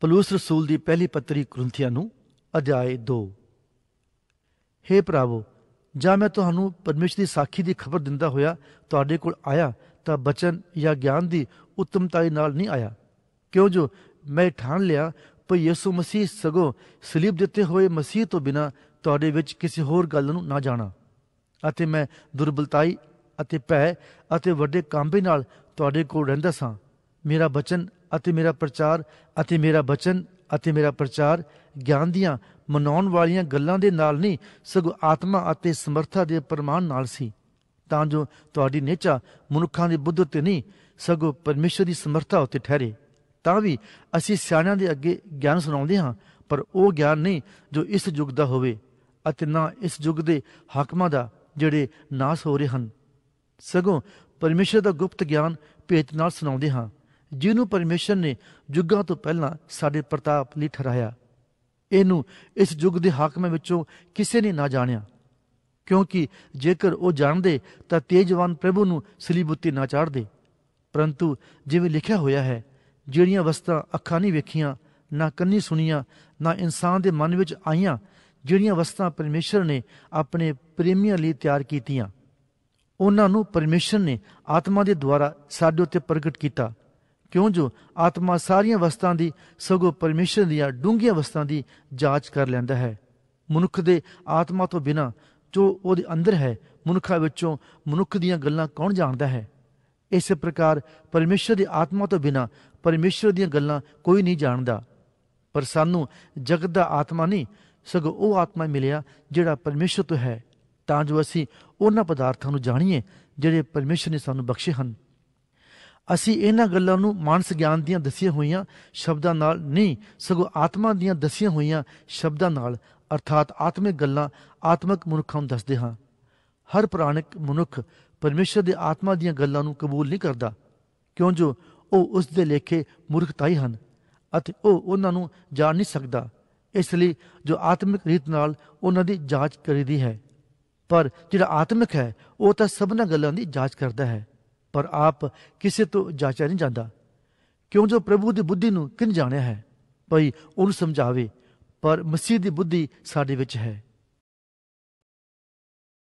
ਪਲੂਸ ਰਸੂਲ ਦੀ ਪਹਿਲੀ ਪੱਤਰੀ ਕੁਰਿੰਥੀਆਂ ਨੂੰ ਅਧਿਆਇ 2। हे ਭਰਾਵੋ, ਜਾਂ ਮੈਂ ਤੁਹਾਨੂੰ ਪਰਮੇਸ਼ਰ ਦੀ ਸਾਖੀ ਦੀ ਖਬਰ ਦਿੰਦਾ ਹੋਇਆ ਤੁਹਾਡੇ ਕੋਲ ਆਇਆ ਤਾਂ ਬਚਨ ਜਾਂ ਗਿਆਨ ਦੀ ਉੱਤਮਤਾਈ ਨਾਲ ਨਹੀਂ ਆਇਆ, ਕਿਉਂ ਜੋ ਮੈਂ ठान ਲਿਆ ਪਰ ਯਿਸੂ ਮਸੀਹ ਸਗੋਂ ਸਲੀਬ ਦਿੱਤੇ ਹੋਏ ਮਸੀਹ ਤੋਂ ਬਿਨਾਂ ਤੁਹਾਡੇ ਵਿੱਚ ਕਿਸੇ ਹੋਰ ਗੱਲ ਨੂੰ ਨਾ ਜਾਣਾ, ਅਤੇ ਮੈਂ ਦੁਰਬਲਤਾਈ ਅਤੇ ਭੈ ਅਤੇ ਵੱਡੇ ਕਾਂਬੇ ਨਾਲ ਤੁਹਾਡੇ ਕੋਲ ਰਹਿੰਦਾ ਸਾਂ। ਮੇਰਾ ਬਚਨ ਅਤੇ ਮੇਰਾ ਪ੍ਰਚਾਰ ਅਤੇ ਮੇਰਾ ਬਚਨ ਅਤੇ ਮੇਰਾ ਪ੍ਰਚਾਰ ਗਿਆਨ ਦੀਆਂ ਮਨਾਉਣ ਵਾਲੀਆਂ ਗੱਲਾਂ ਦੇ ਨਾਲ ਨਹੀਂ, ਸਗੋਂ ਆਤਮਾ ਅਤੇ ਸਮਰੱਥਾ ਦੇ ਪ੍ਰਮਾਣ ਨਾਲ ਸੀ, ਤਾਂ ਜੋ ਤੁਹਾਡੀ ਨੇਚਾ ਮਨੁੱਖਾਂ ਦੀ ਬੁੱਧ ਉੱਤੇ ਨਹੀਂ ਸਗੋਂ ਪਰਮੇਸ਼ਰ ਦੀ ਸਮਰੱਥਾ ਉੱਤੇ ਠਹਿਰੇ। ਤਾਂ ਵੀ ਅਸੀਂ ਸਿਆਣਿਆਂ ਦੇ ਅੱਗੇ ਗਿਆਨ ਸੁਣਾਉਂਦੇ ਹਾਂ, ਪਰ ਉਹ ਗਿਆਨ ਨਹੀਂ ਜੋ ਇਸ ਯੁੱਗ ਦਾ ਹੋਵੇ, ਅਤੇ ਨਾ ਇਸ ਯੁੱਗ ਦੇ ਹਾਕਮਾਂ ਦਾ ਜਿਹੜੇ ਨਾਸ ਹੋ ਰਹੇ ਹਨ, ਸਗੋਂ ਪਰਮੇਸ਼ਰ ਦਾ ਗੁਪਤ ਗਿਆਨ ਭੇਤ ਨਾਲ ਸੁਣਾਉਂਦੇ ਹਾਂ, ਜਿਹਨੂੰ ਪਰਮੇਸ਼ਰ ਨੇ ਯੁੱਗਾਂ ਤੋਂ ਪਹਿਲਾਂ ਸਾਡੇ ਪ੍ਰਤਾਪ ਲਈ ਠਹਿਰਾਇਆ। ਇਹਨੂੰ ਇਸ ਯੁੱਗ ਦੇ ਹਾਕਮਾਂ ਵਿੱਚੋਂ ਕਿਸੇ ਨੇ ਨਾ ਜਾਣਿਆ, ਕਿਉਂਕਿ ਜੇਕਰ ਉਹ ਜਾਣਦੇ ਤਾਂ ਤੇਜਵਾਨ ਪ੍ਰਭੂ ਨੂੰ ਸਲੀਬ ਉੱਤੇ ਨਾ ਚਾੜਦੇ। ਪਰੰਤੂ ਜਿਵੇਂ ਲਿਖਿਆ ਹੋਇਆ ਹੈ, ਜਿਹੜੀਆਂ ਵਸਤਾਂ ਅੱਖਾਂ ਨਹੀਂ ਵੇਖੀਆਂ, ਨਾ ਕੰਨੀ ਸੁਣੀਆਂ, ਨਾ ਇਨਸਾਨ ਦੇ ਮਨ ਵਿੱਚ ਆਈਆਂ, ਜਿਹੜੀਆਂ ਵਸਤਾਂ ਪਰਮੇਸ਼ਰ ਨੇ ਆਪਣੇ ਪ੍ਰੇਮੀਆਂ ਲਈ ਤਿਆਰ ਕੀਤੀਆਂ, ਉਹਨਾਂ ਨੂੰ ਪਰਮੇਸ਼ਰ ਨੇ ਆਤਮਾ ਦੇ ਦੁਆਰਾ ਸਾਡੇ ਉੱਤੇ ਪ੍ਰਗਟ ਕੀਤਾ, ਕਿਉਂ ਜੋ ਆਤਮਾ ਸਾਰੀਆਂ ਵਸਤਾਂ ਦੀ ਸਗੋਂ ਪਰਮੇਸ਼ਰ ਦੀਆਂ ਡੂੰਘੀਆਂ ਵਸਤਾਂ ਦੀ ਜਾਂਚ ਕਰ ਲੈਂਦਾ ਹੈ। ਮਨੁੱਖ ਦੇ ਆਤਮਾ ਤੋਂ ਬਿਨਾਂ ਜੋ ਉਹਦੇ ਅੰਦਰ ਹੈ, ਮਨੁੱਖਾਂ ਵਿੱਚੋਂ ਮਨੁੱਖ ਦੀਆਂ ਗੱਲਾਂ ਕੌਣ ਜਾਣਦਾ ਹੈ? ਇਸੇ ਪ੍ਰਕਾਰ ਪਰਮੇਸ਼ਰ ਦੀ ਆਤਮਾ ਤੋਂ ਬਿਨਾਂ ਪਰਮੇਸ਼ਰ ਦੀਆਂ ਗੱਲਾਂ ਕੋਈ ਨਹੀਂ ਜਾਣਦਾ। ਪਰ ਸਾਨੂੰ ਜਗਤ ਦਾ ਆਤਮਾ ਨਹੀਂ ਸਗੋਂ ਉਹ ਆਤਮਾ ਮਿਲਿਆ ਜਿਹੜਾ ਪਰਮੇਸ਼ਰ ਤੋਂ ਹੈ, ਤਾਂ ਜੋ ਅਸੀਂ ਉਹਨਾਂ ਪਦਾਰਥਾਂ ਨੂੰ ਜਾਣੀਏ ਜਿਹੜੇ ਪਰਮੇਸ਼ਰ ਨੇ ਸਾਨੂੰ ਬਖਸ਼ੇ ਹਨ। ਅਸੀਂ ਇਹਨਾਂ ਗੱਲਾਂ ਨੂੰ ਮਾਨਸ ਗਿਆਨ ਦੀਆਂ ਦੱਸੀਆਂ ਹੋਈਆਂ ਸ਼ਬਦਾਂ ਨਾਲ ਨਹੀਂ ਸਗੋਂ ਆਤਮਾ ਦੀਆਂ ਦੱਸੀਆਂ ਹੋਈਆਂ ਸ਼ਬਦਾਂ ਨਾਲ, ਅਰਥਾਤ ਆਤਮਿਕ ਗੱਲਾਂ ਆਤਮਿਕ ਮਨੁੱਖਾਂ ਨੂੰ ਦੱਸਦੇ ਹਾਂ। ਹਰ ਪ੍ਰਾਣਿਕ ਮਨੁੱਖ ਪਰਮੇਸ਼ਰ ਦੇ ਆਤਮਾ ਦੀਆਂ ਗੱਲਾਂ ਨੂੰ ਕਬੂਲ ਨਹੀਂ ਕਰਦਾ, ਕਿਉਂ ਜੋ ਉਹ ਉਸ ਦੇ ਲੇਖੇ ਮੂਰਖਤਾਈ ਹਨ ਅਤੇ ਉਹ ਉਹਨਾਂ ਨੂੰ ਜਾਣ ਨਹੀਂ ਸਕਦਾ। ਇਸ ਲਈ ਜੋ ਆਤਮਿਕ ਰੀਤ ਨਾਲ ਉਹਨਾਂ ਦੀ ਜਾਂਚ ਕਰੀਦੀ ਹੈ, ਪਰ ਜਿਹੜਾ ਆਤਮਿਕ ਹੈ ਉਹ ਤਾਂ ਸਭਨਾਂ ਗੱਲਾਂ ਦੀ ਜਾਂਚ ਕਰਦਾ ਹੈ, ਪਰ ਆਪ ਕਿਸੇ ਤੋਂ ਜਾਂਚਿਆ ਨਹੀਂ ਜਾਂਦਾ, ਕਿਉਂ ਜੋ ਪ੍ਰਭੂ ਦੀ ਬੁੱਧੀ ਨੂੰ ਕਿਨ ਜਾਣਿਆ ਹੈ ਭਈ ਉਹਨੂੰ ਸਮਝਾਵੇ, ਪਰ ਮਸੀਹ ਦੀ ਬੁੱਧੀ ਸਾਡੇ ਵਿੱਚ ਹੈ।